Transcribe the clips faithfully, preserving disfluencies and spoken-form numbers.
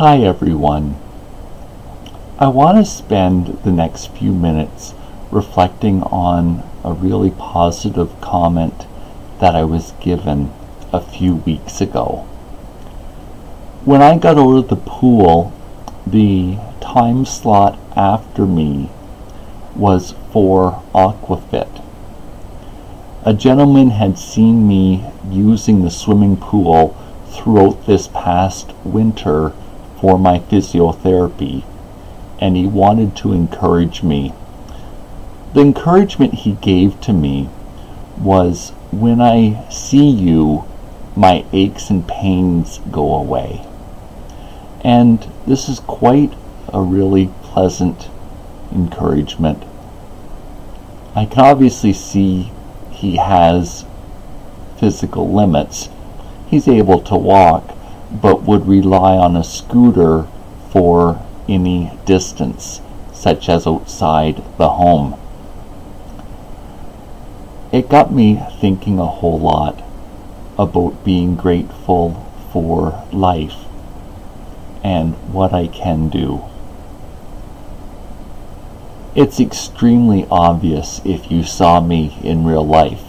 Hi everyone. I want to spend the next few minutes reflecting on a really positive comment that I was given a few weeks ago. When I got out of the pool, the time slot after me was for Aquafit. A gentleman had seen me using the swimming pool throughout this past winter for my physiotherapy, and he wanted to encourage me. The encouragement he gave to me was, when I see you, my aches and pains go away. And this is quite a really pleasant encouragement. I can obviously see he has physical limits. He's able to walk, but would rely on a scooter for any distance, such as outside the home. It got me thinking a whole lot about being grateful for life and what I can do. It's extremely obvious if you saw me in real life,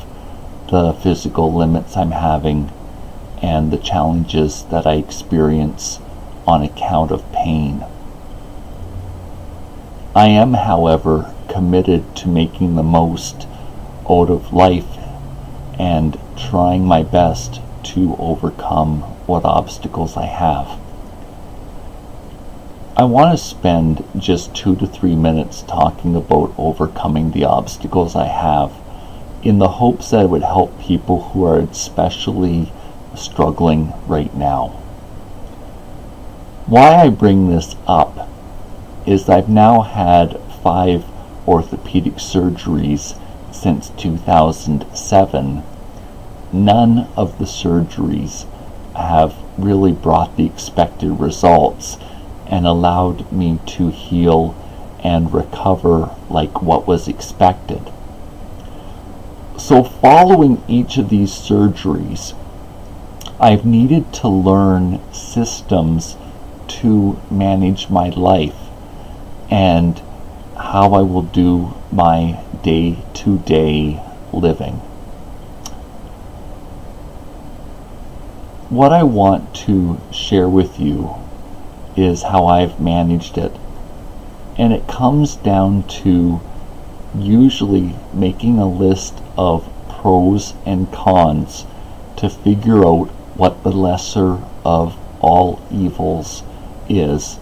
the physical limits I'm having and the challenges that I experience on account of pain. I am, however, committed to making the most out of life and trying my best to overcome what obstacles I have. I want to spend just two to three minutes talking about overcoming the obstacles I have, in the hopes that it would help people who are especially struggling right now. Why I bring this up is I've now had five orthopedic surgeries since two thousand seven. None of the surgeries have really brought the expected results and allowed me to heal and recover like what was expected. So following each of these surgeries, I've needed to learn systems to manage my life and how I will do my day-to-day living. What I want to share with you is how I've managed it, and it comes down to usually making a list of pros and cons to figure out what the lesser of all evils is,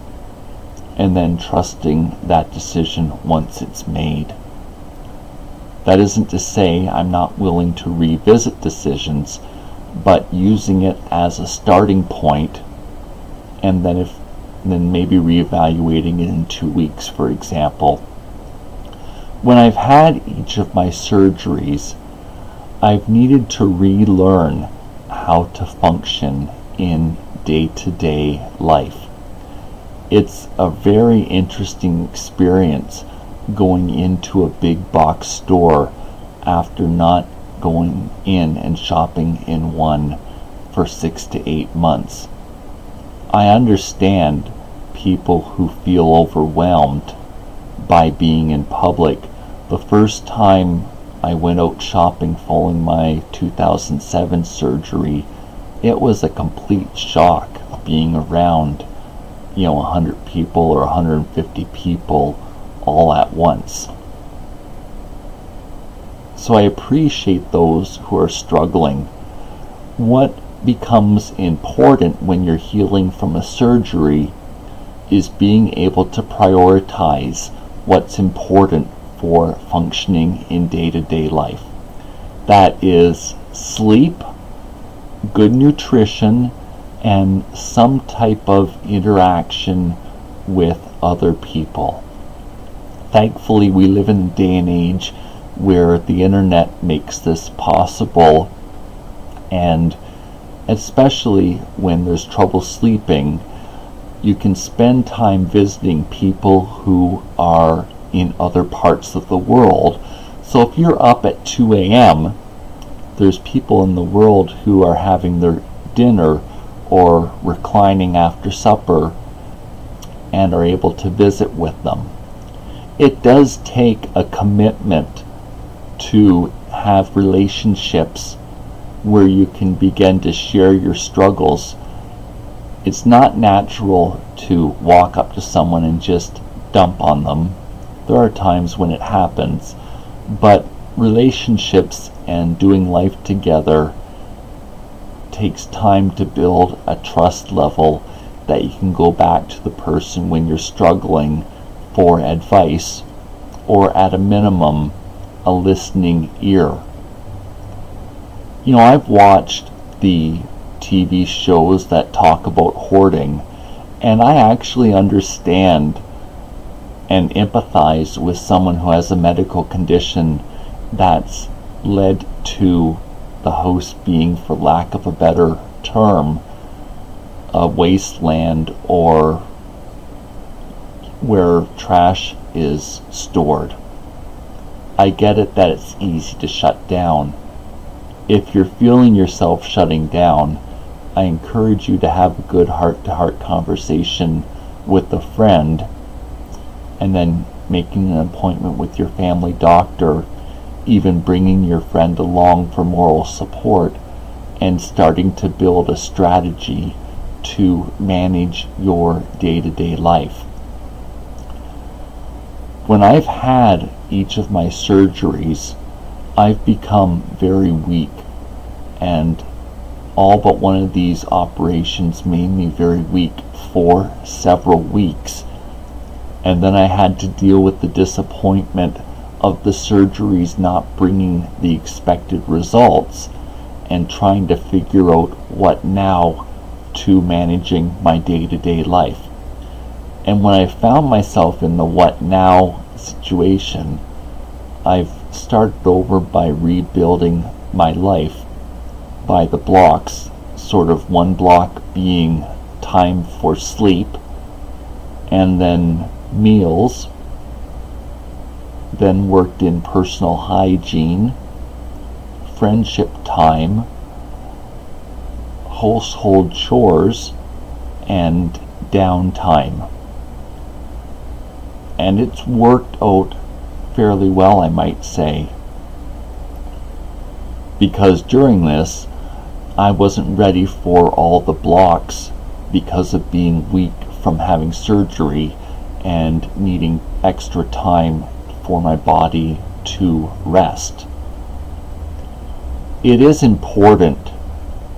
and then trusting that decision once it's made. That isn't to say I'm not willing to revisit decisions, but using it as a starting point, and then if then maybe reevaluating it in two weeks, for example. When I've had each of my surgeries, I've needed to relearn how to function in day-to-day life. It's a very interesting experience going into a big box store after not going in and shopping in one for six to eight months. I understand people who feel overwhelmed by being in public. The first time I went out shopping following my two thousand seven surgery, it was a complete shock being around, you know, one hundred people or one hundred fifty people all at once. So I appreciate those who are struggling. What becomes important when you're healing from a surgery is being able to prioritize what's important for functioning in day-to-day life. That is sleep, good nutrition, and some type of interaction with other people. Thankfully, we live in a day and age where the internet makes this possible, and especially when there's trouble sleeping, you can spend time visiting people who are in other parts of the world. So if you're up at two a m, there's people in the world who are having their dinner or reclining after supper, and are able to visit with them. It does take a commitment to have relationships where you can begin to share your struggles. It's not natural to walk up to someone and just dump on them. There are times when it happens, but relationships and doing life together takes time to build a trust level that you can go back to the person when you're struggling for advice, or at a minimum a listening ear. You know, I've watched the T V shows that talk about hoarding, and I actually understand and empathize with someone who has a medical condition that's led to the host being, for lack of a better term, a wasteland, or where trash is stored. I get it that it's easy to shut down. If you're feeling yourself shutting down, I encourage you to have a good heart-to-heart conversation with a friend, and then making an appointment with your family doctor, even bringing your friend along for moral support, and starting to build a strategy to manage your day-to-day life. When I've had each of my surgeries, I've become very weak, and all but one of these operations made me very weak for several weeks. And then I had to deal with the disappointment of the surgeries not bringing the expected results, and trying to figure out what now to managing my day-to-day life. And when I found myself in the what now situation, I've started over by rebuilding my life by the blocks, sort of one block being time for sleep, and then meals, then worked in personal hygiene, friendship time, household chores, and downtime. And it's worked out fairly well, I might say, because during this I wasn't ready for all the blocks because of being weak from having surgery and needing extra time for my body to rest. It is important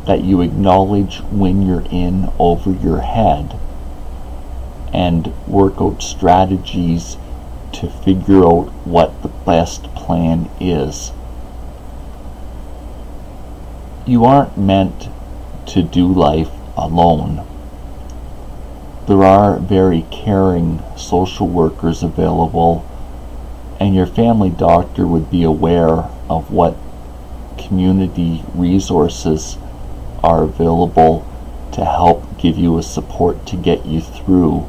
that you acknowledge when you're in over your head and work out strategies to figure out what the best plan is. You aren't meant to do life alone. There are very caring social workers available, and your family doctor would be aware of what community resources are available to help give you a support to get you through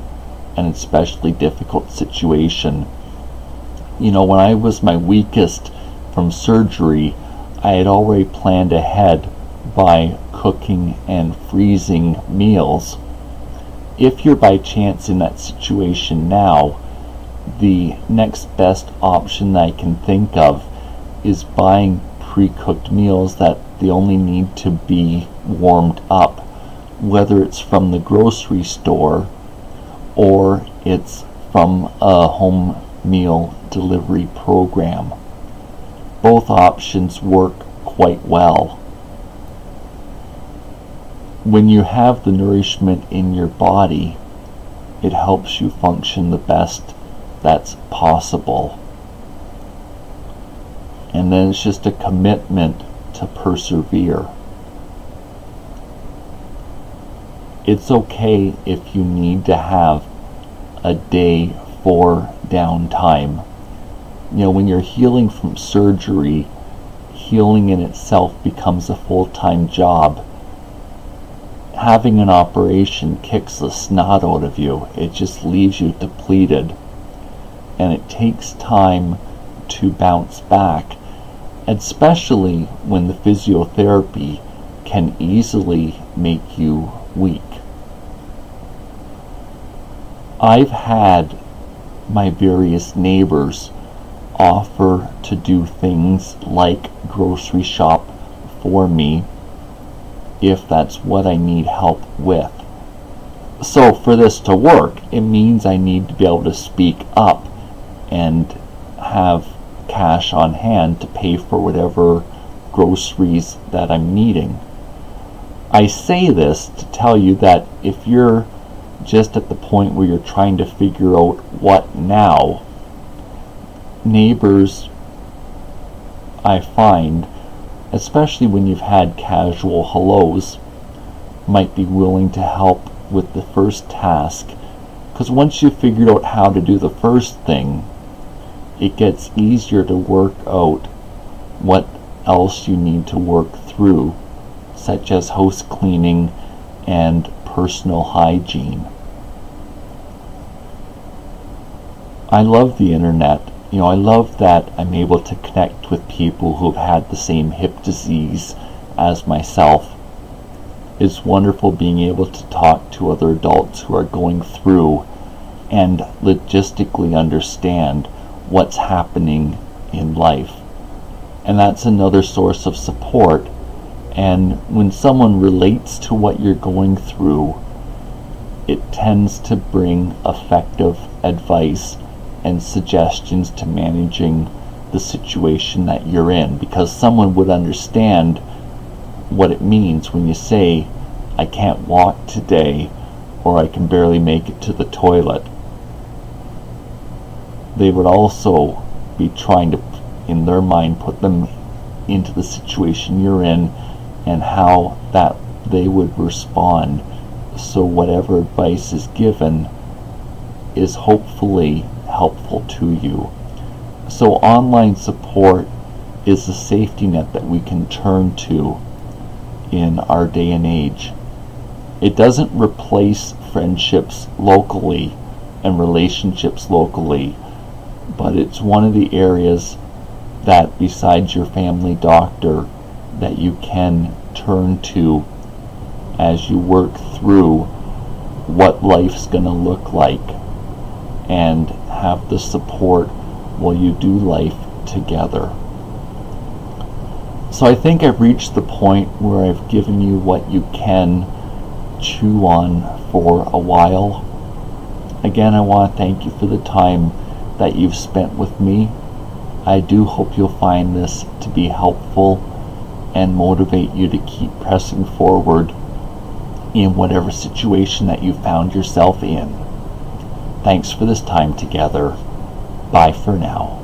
an especially difficult situation. You know, when I was my weakest from surgery, I had already planned ahead by cooking and freezing meals. If you're by chance in that situation now, the next best option that I can think of is buying pre-cooked meals that they only need to be warmed up, whether it's from the grocery store or it's from a home meal delivery program. Both options work quite well. When you have the nourishment in your body, it helps you function the best that's possible. And then it's just a commitment to persevere. It's okay if you need to have a day for downtime. You know, when you're healing from surgery, healing in itself becomes a full-time job. Having an operation kicks the snot out of you. It just leaves you depleted. And it takes time to bounce back, especially when the physiotherapy can easily make you weak. I've had my various neighbors offer to do things like grocery shop for me if that's what I need help with. So for this to work, it means I need to be able to speak up and have cash on hand to pay for whatever groceries that I'm needing. I say this to tell you that if you're just at the point where you're trying to figure out what now, neighbors, I find, especially when you've had casual hellos, might be willing to help with the first task, because once you've figured out how to do the first thing, it gets easier to work out what else you need to work through, such as house cleaning and personal hygiene. I love the internet. You know, I love that I'm able to connect with people who've had the same hip disease as myself. It's wonderful being able to talk to other adults who are going through and logistically understand what's happening in life. And that's another source of support. And when someone relates to what you're going through, it tends to bring effective advice and suggestions to managing the situation that you're in, because someone would understand what it means when you say, I can't walk today, or I can barely make it to the toilet. They would also be trying to, in their mind, put them into the situation you're in and how that they would respond. So whatever advice is given is hopefully helpful to you. So online support is the safety net that we can turn to in our day and age. It doesn't replace friendships locally and relationships locally, but it's one of the areas that, besides your family doctor, that you can turn to as you work through what life's going to look like and have the support while you do life together. So I think I've reached the point where I've given you what you can chew on for a while. Again, I want to thank you for the time that you've spent with me. I do hope you'll find this to be helpful and motivate you to keep pressing forward in whatever situation that you found yourself in. Thanks for this time together. Bye for now.